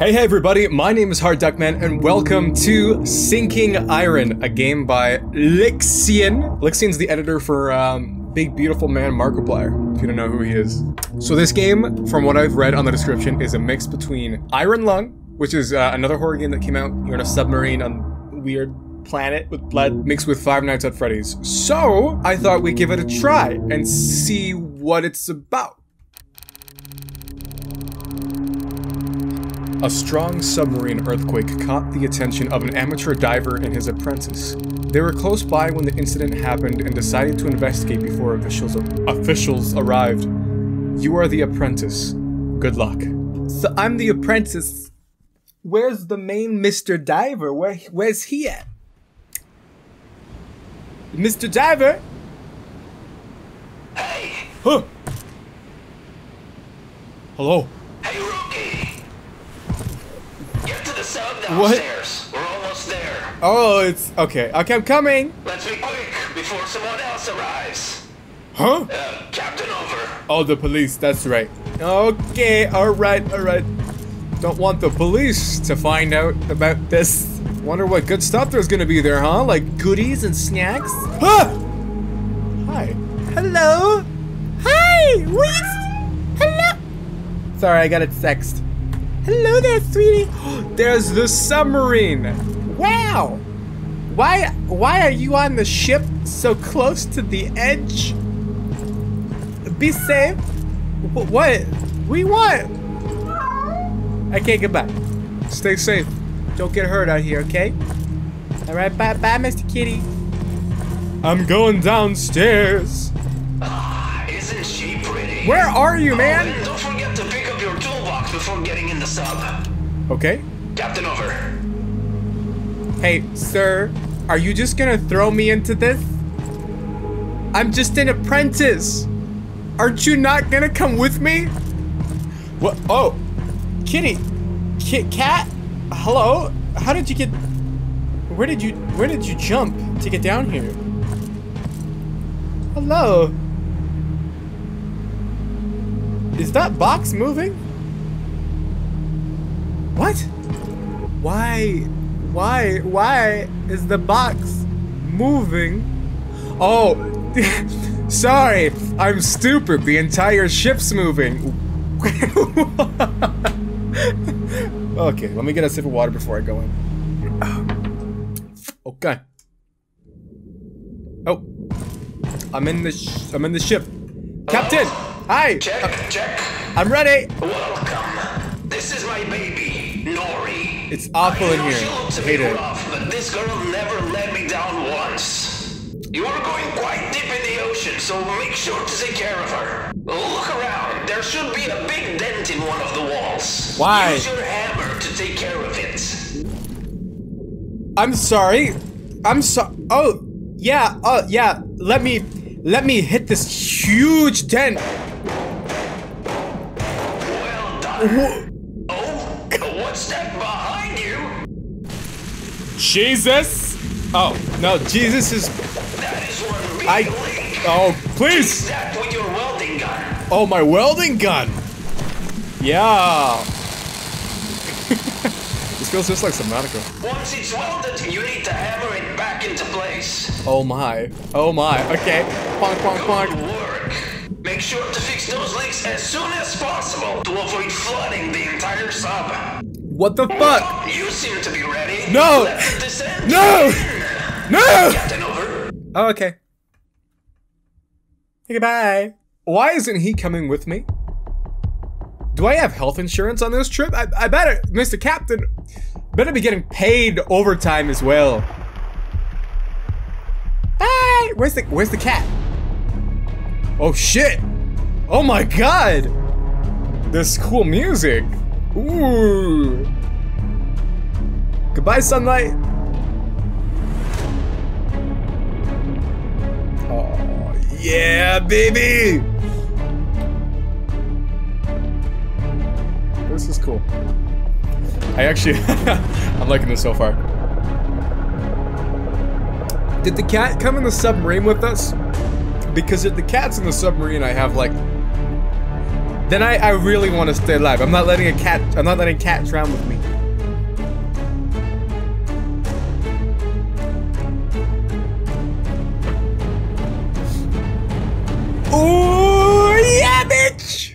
Hey everybody, my name is Hard Duckman, and welcome to Sinking Iron, a game by Lixian. Lixian's the editor for Big Beautiful Man Markiplier, if you don't know who he is. So this game, from what I've read on the description, is a mix between Iron Lung, which is another horror game that came out. You're in a submarine on a weird planet with blood, mixed with Five Nights at Freddy's. So I thought we'd give it a try and see what it's about. A strong submarine earthquake caught the attention of an amateur diver and his apprentice. They were close by when the incident happened and decided to investigate before officials arrived. You are the apprentice. Good luck. So I'm the apprentice. Where's the main Mr. Diver? Where's he at? Mr. Diver? Hey. Huh. Hello. What? Upstairs. We're almost there. Oh, it's okay. Okay, I'm coming. Let's be quick before someone else arrives. Huh? Captain over. Oh, the police. That's right. Okay, all right. Don't want the police to find out about this. Wonder what good stuff there's gonna be there, huh? Like goodies and snacks? Huh? Hi. Hello. Hi. Wait. Hello. Sorry, I got it sexed. Hello there, sweetie. There's the submarine. Wow. Why are you on the ship so close to the edge? Be safe. What? We want. Okay, goodbye. Stay safe. Don't get hurt out here, okay? All right, bye, Mr. Kitty. I'm going downstairs. Isn't she pretty? Where are you, man? Don't forget to pick up your toolbox before getting in the sub. Okay. Captain over. Hey, sir, are you just gonna throw me into this? I'm just an apprentice. Aren't you not gonna come with me? What? Oh, Kitty, Cat. Hello. How did you get? Where did you jump to get down here? Hello. Is that box moving? What? Why is the box moving? Oh, sorry, I'm stupid. The entire ship's moving. Okay, let me get a sip of water before I go in. Okay. Oh, I'm in the ship. Captain, hi. Check. I'm ready. Welcome. This is my baby. Nori. It's awful in here. I hate it. But this girl never let me down once. You are going quite deep in the ocean, so make sure to take care of her. Look around. There should be a big dent in one of the walls. Why? Use your hammer to take care of it. I'm sorry. Oh, yeah. Oh, yeah. Let me hit this huge dent. Well done. Whoa. Step behind you. Jesus! Oh no, Jesus is. That is one big leak. Oh please! That with your welding gun. Oh, my welding gun. Yeah. This feels just like Subnautica. Once it's welded, you need to hammer it back into place. Oh my! Oh my! Okay. Bonk, bonk, bonk. Work. Make sure to fix those leaks as soon as possible to avoid flooding the entire sub. What the fuck? You seem to be ready. No! No! No! Captain over. Oh, okay. Hey, goodbye. Why isn't he coming with me? Do I have health insurance on this trip? I better, Mr. Captain, better be getting paid overtime as well. Hi! Where's the cat? Oh shit! Oh my god! This cool music. Ooh. Goodbye, sunlight. Oh, yeah, baby. This is cool. I actually, I'm liking this so far. Did the cat come in the submarine with us? Because if the cat's in the submarine, I have like Then I really want to stay alive. I'm not letting a cat. I'm not letting cats drown with me. Ooh, yeah, bitch!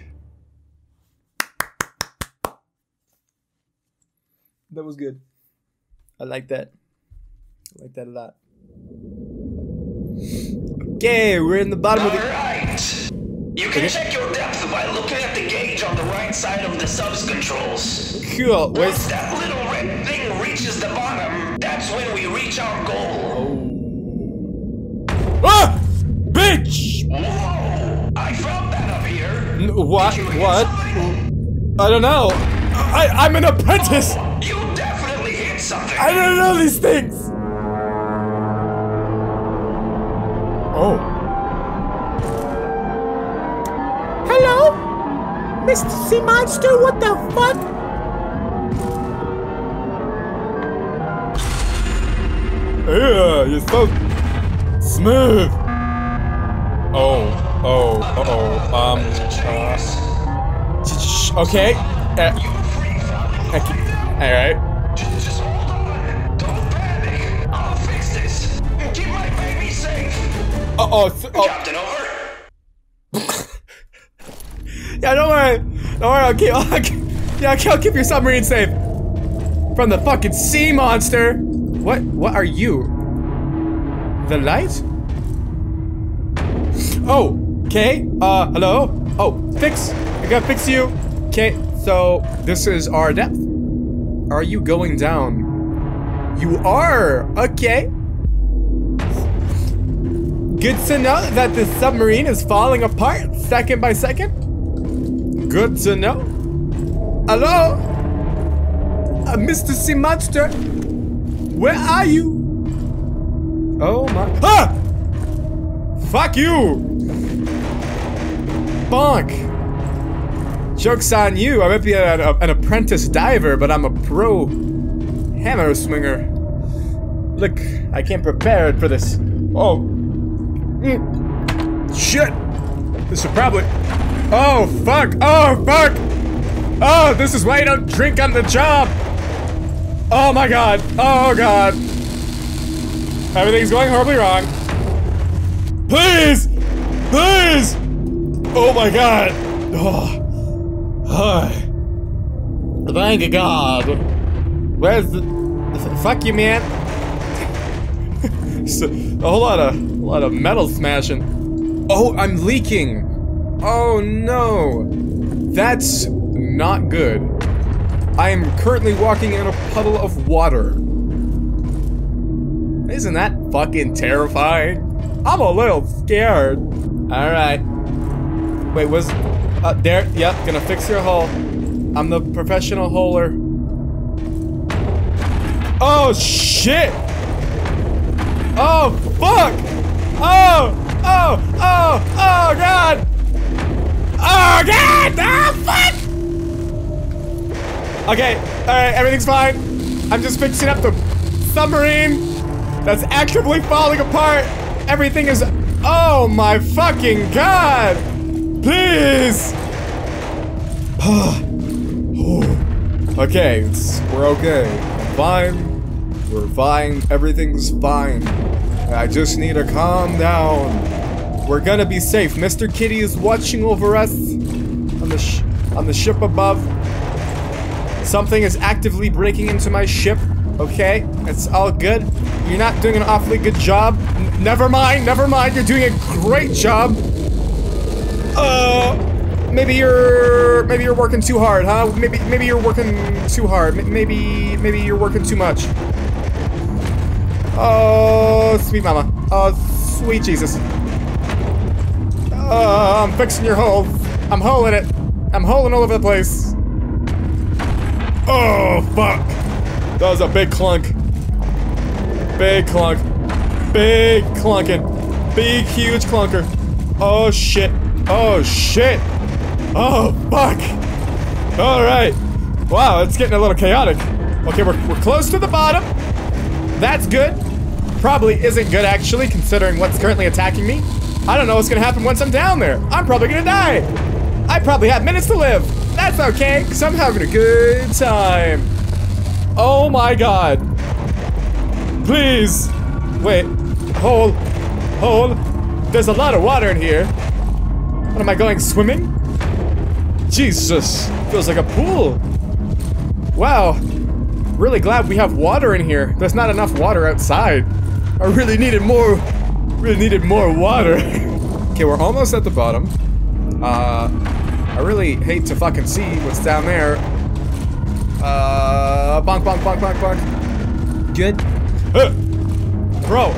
That was good. I like that. I like that a lot. Okay, we're in the bottom of the. Alright! You can check your depth by looking at the gauge on the right side of the subs controls. Cool. Once that little red thing reaches the bottom, that's when we reach our goal. Oh. Ah! Bitch! Whoa! I felt that up here. What? What? Something? I don't know. I'm an apprentice! Oh, you definitely hit something! I don't know these things! Oh. Hello? Mr. Sea Monster, what the fuck? Yeah, you're so smooth. Okay. Alright. Just hold on. Don't panic. I'll fix this. Keep my baby safe. Captain, over. Yeah, don't worry. Don't worry, I'll keep your submarine safe. From the fucking sea monster. What are you? The light? Oh, okay. Hello? Oh, fix. I gotta fix you. Okay, so this is our depth. Are you going down? You are! Okay. Good to know that the submarine is falling apart second by second. Good to know. Hello? Mr. Sea Monster? Where are you? Oh my... Ah! Fuck you! Bonk! Joke's on you. I might be an apprentice diver, but I'm a pro hammer swinger. Look, I can't prepare it for this. Oh. Shit! This should probably. Oh fuck! Oh fuck! Oh, this is why you don't drink on the job! Oh my god! Oh god! Everything's going horribly wrong. Please! Please! Oh my god! Oh. Hi. Thank god. Where's the. Fuck you, man! A whole lot of. A lot of metal smashing. Oh, I'm leaking. Oh no. That's not good. I am currently walking in a puddle of water. Isn't that fucking terrifying? I'm a little scared. All right. Wait, was up there? Yep, gonna fix your hole. I'm the professional holer. Oh shit. Oh fuck. Oh! Oh! Oh! Oh god! Oh god! Ah, fuck! Okay, alright, everything's fine. I'm just fixing up the submarine that's actively falling apart. Everything is... Oh my fucking god! Please! Okay, we're okay. Fine. We're fine. Everything's fine. I just need to calm down. We're gonna be safe. Mr. Kitty is watching over us on the ship above. Something is actively breaking into my ship. Okay, it's all good. You're not doing an awfully good job. Never mind, never mind. You're doing a great job. Maybe you're working too hard, huh? Maybe you're working too hard. Maybe you're working too much. Oh, sweet mama. Oh, sweet Jesus. Oh, I'm fixing your hole. I'm holing it. I'm holing all over the place. Oh, fuck. That was a big clunk. Big clunk. Big clunking. Big, huge clunker. Oh, shit. Oh, shit. Oh, fuck. All right. Wow, it's getting a little chaotic. Okay, we're close to the bottom. That's good. Probably isn't good, actually, considering what's currently attacking me. I don't know what's gonna happen once I'm down there. I'm probably gonna die. I probably have minutes to live. That's okay, because I'm having a good time. Oh my god. Please. Wait. Hold. Hold. There's a lot of water in here. What, am I going swimming? Jesus. Feels like a pool. Wow. Really glad we have water in here. There's not enough water outside. I really needed more. Really needed more water. Okay, we're almost at the bottom. I really hate to fucking see what's down there. Bonk, bonk, bonk, bonk, bonk. Good. Bro.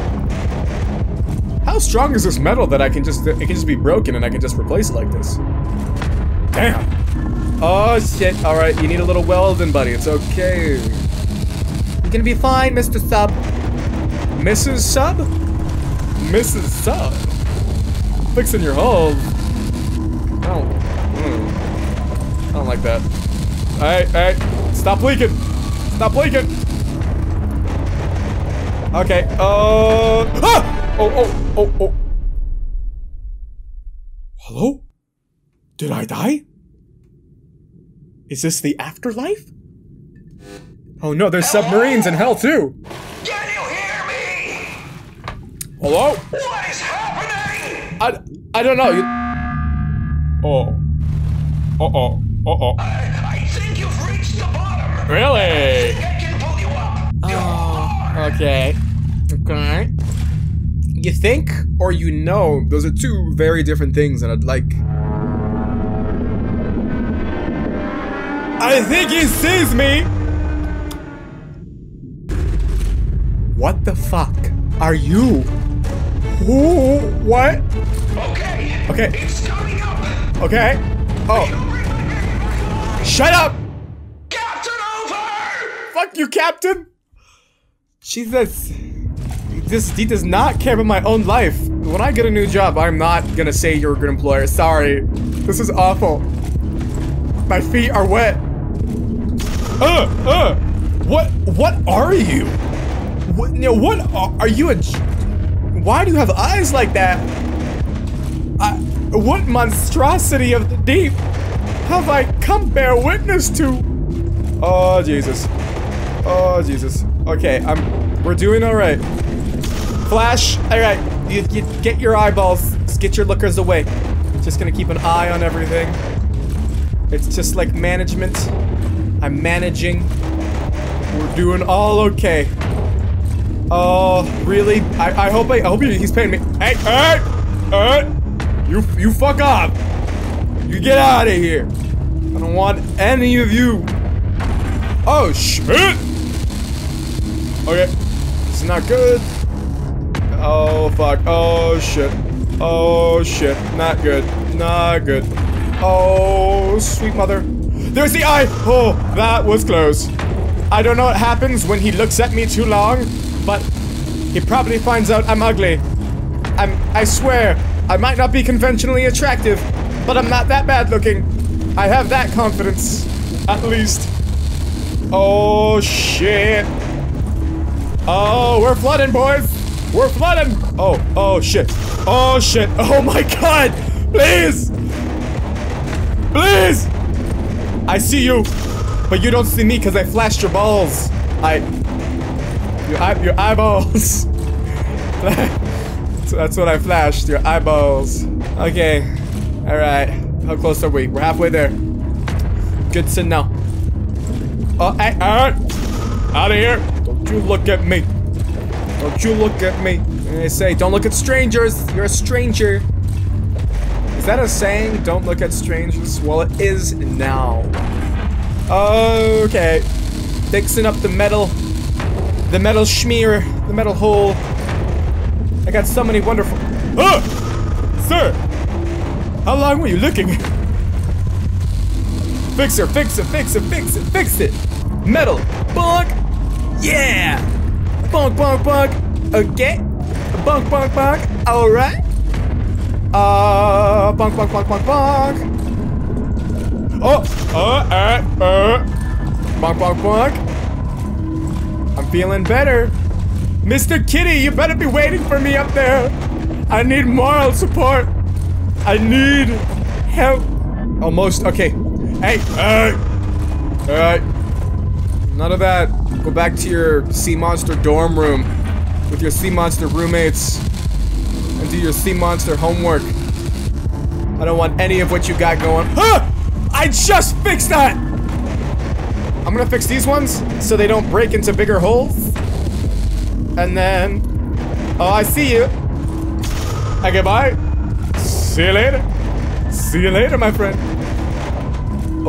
How strong is this metal that it can just be broken and I can just replace it like this? Damn. Oh, shit. All right, you need a little welding, buddy. It's okay. You're gonna be fine, Mr. Sub. Mrs. Sub? Mrs. Sub. Fixing your hole. I don't like that. Alright. Stop leaking. Stop leaking. Okay. Ah! Oh. Hello? Did I die? Is this the afterlife? Oh no, there's submarines in hell too. Can you hear me? Hello? What is happening? I don't know. Oh. I think you've reached the bottom. Really? I think I can pull you up. Oh, okay. You think or you know? Those are two very different things, and I'd like. I think he sees me. What the fuck are you? Who? What? Okay. It's coming up. Okay. Oh. Shut up! Captain over! Fuck you, Captain! Jesus. He does not care about my own life. When I get a new job, I'm not gonna say you're a good employer. Sorry. This is awful. My feet are wet. What are you? What are you? Why do you have eyes like that? What monstrosity of the deep have I come bear witness to? Oh, Jesus. Oh, Jesus. Okay, we're doing all right. Flash, all right, you get your eyeballs, just get your lookers away. Just gonna keep an eye on everything. It's just like management. I'm managing. We're doing all okay. Oh, really? I hope he's paying me. Hey, all right. You fuck off! You get out of here! I don't want any of you! Oh shit! Okay, this is not good. Oh fuck! Oh shit! Oh shit! Not good! Not good! Oh sweet mother! There's the eye! Oh, that was close. I don't know what happens when he looks at me too long, but he probably finds out I'm ugly. I swear. I might not be conventionally attractive, but I'm not that bad looking. I have that confidence, at least. Oh, shit. Oh, we're flooding, boys. We're flooding. Oh, shit. Oh, shit. Oh, my God. Please. Please. I see you, but you don't see me because I flashed your balls. Your eyeballs. So that's what I flashed, your eyeballs. Okay, all right. How close are we? We're halfway there. Good to know. Oh, hey, all right. Out of here. Don't you look at me. Don't you look at me. And they say, don't look at strangers. You're a stranger. Is that a saying? Don't look at strangers? Well, it is now. Okay. Fixing up the metal. The metal schmear. The metal hole. I got so many wonderful. Oh! Sir! How long were you looking? Fix it! Metal! Bonk! Yeah! Bonk! Okay! Bonk! Alright! Bonk! Oh! Bonk! I'm feeling better! Mr. Kitty, you better be waiting for me up there. I need moral support. I need help. Almost. Okay. Hey. Hey. All right. None of that. Go back to your sea monster dorm room with your sea monster roommates and do your sea monster homework. I don't want any of what you got going. Ah! I just fixed that! I'm gonna fix these ones so they don't break into bigger holes. And then... Oh, I see you. Okay, bye. See you later. See you later, my friend.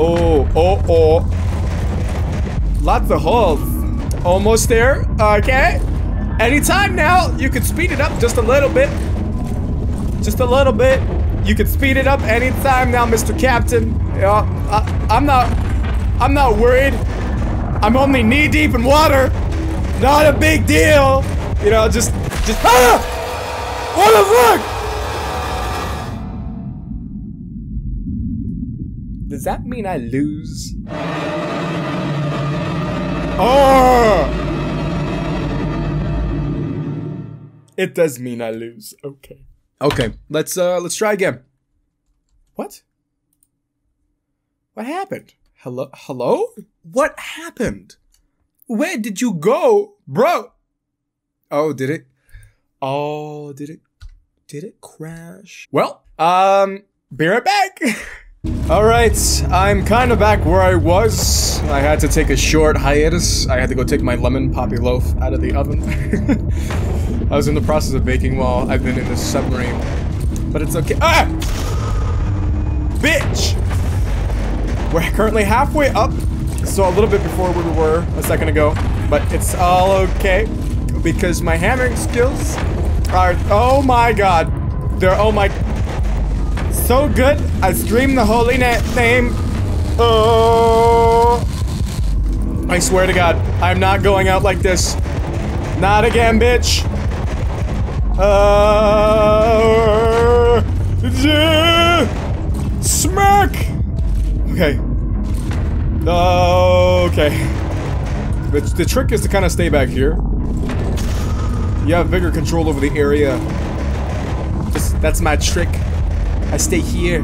Oh, oh, oh. Lots of holes. Almost there. Okay. Anytime now. You can speed it up just a little bit. Just a little bit. You can speed it up anytime now, Mr. Captain. You know, I'm not worried. I'm only knee deep in water. Not a big deal. You know, just. Ah! What the fuck? Does that mean I lose? Oh! It does mean I lose. Okay. Okay, let's try again. What? What happened? Hello? Hello? What happened? Where did you go, bro? Oh, did it? Oh, did it? Did it crash? Well, be right back. All right, I'm kind of back where I was. I had to take a short hiatus. I had to go take my lemon poppy loaf out of the oven. I was in the process of baking while I've been in this submarine, but it's okay. Ah! Bitch! We're currently halfway up, so a little bit before where we were a second ago, but it's all okay because my hammering skills are, oh my god, they're, oh my, so good. I scream the holy name. Oh! I swear to god, I'm not going out like this. Not again, bitch. Smack! Okay. Okay. The trick is to kind of stay back here. You have bigger control over the area. Just, that's my trick. I stay here.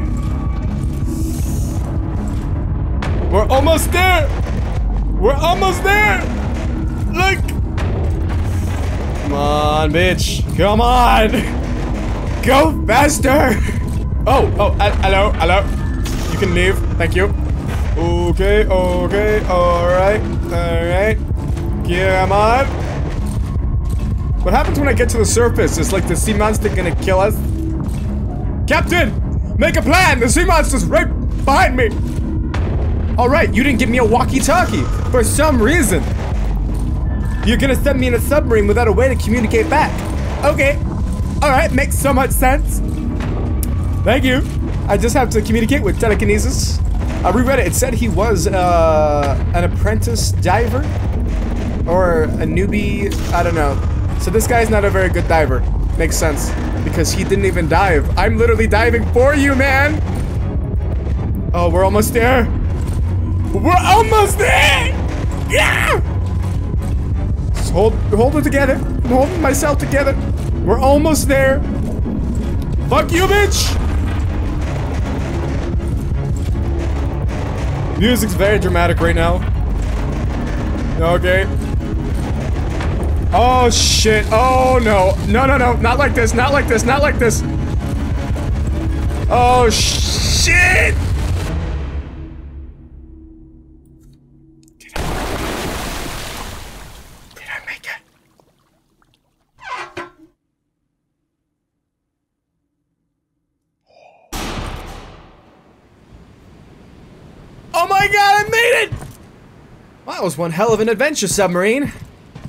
We're almost there! We're almost there! Look! Come on, bitch. Come on! Go faster! Oh, hello, hello. You can leave. Thank you. Okay, okay, alright, alright. Come on. What happens when I get to the surface? It's like the sea monster gonna kill us. Captain! Make a plan! The sea monster's right behind me! Alright, you didn't give me a walkie-talkie for some reason. You're gonna send me in a submarine without a way to communicate back. Okay. Alright, makes so much sense. Thank you. I just have to communicate with telekinesis. I reread it. It said he was an apprentice diver. Or a newbie. I don't know. So this guy's not a very good diver. Makes sense. Because he didn't even dive. I'm literally diving for you, man! Oh, we're almost there. We're almost there! Yeah! Hold it together. I'm holding myself together. We're almost there. Fuck you, bitch! Music's very dramatic right now. Okay. Oh, shit. Oh, no. No, no, no. Not like this. Not like this. Not like this. Oh, shit! Was one hell of an adventure submarine.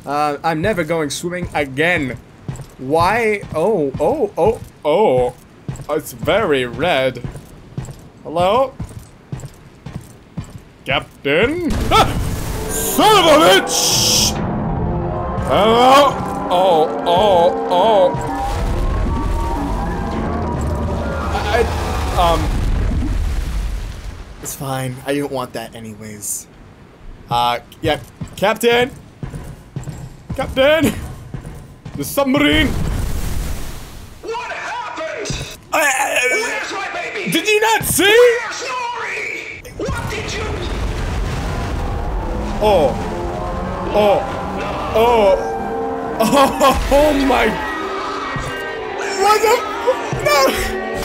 I'm never going swimming again. Why? Oh, oh, oh, oh. It's very red. Hello? Captain? Ah! Son of a bitch! Hello? Oh, oh, oh. It's fine. I didn't want that anyways. Yeah, Captain! Captain! The submarine! What happened? Where's my baby? Did you not see? What did you? Oh. Oh. Oh. Oh, oh my. What the? No.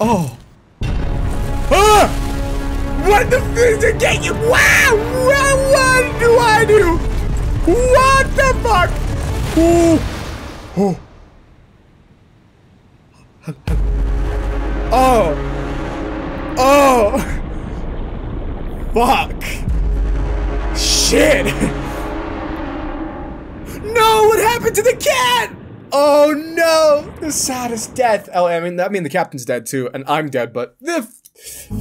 Oh. Ah! What the freaking game? Wow! What do I do? What the fuck? Oh. Oh. Oh. Oh. Fuck. Shit. No, what happened to the cat? Oh no! The saddest death. Oh, I mean the captain's dead too, and I'm dead, but the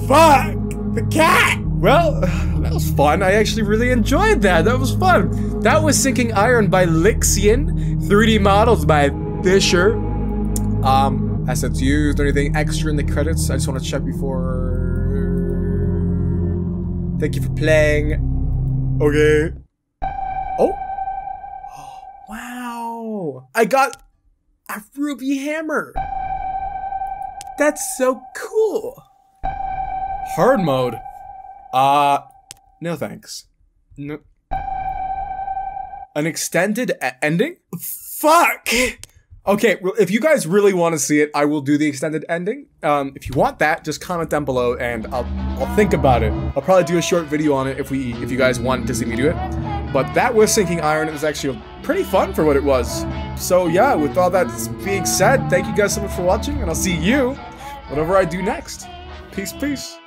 fuck! The cat! Well, that was fun. I actually really enjoyed that. That was fun. That was Sinking Iron by Lixian. 3D models by Fisher. Assets used, anything extra in the credits? I just want to check before. Thank you for playing. Okay. Oh. Wow. I got a ruby hammer. That's so cool. Hard mode. No thanks. No. An extended ending? Fuck. Okay, well, if you guys really want to see it, I will do the extended ending. If you want that, just comment down below and I'll think about it. I'll probably do a short video on it if you guys want to see me do it. But that was Sinking Iron. It was actually pretty fun for what it was. So yeah, with all that being said, thank you guys so much for watching, and I'll see you whenever I do next. Peace, peace.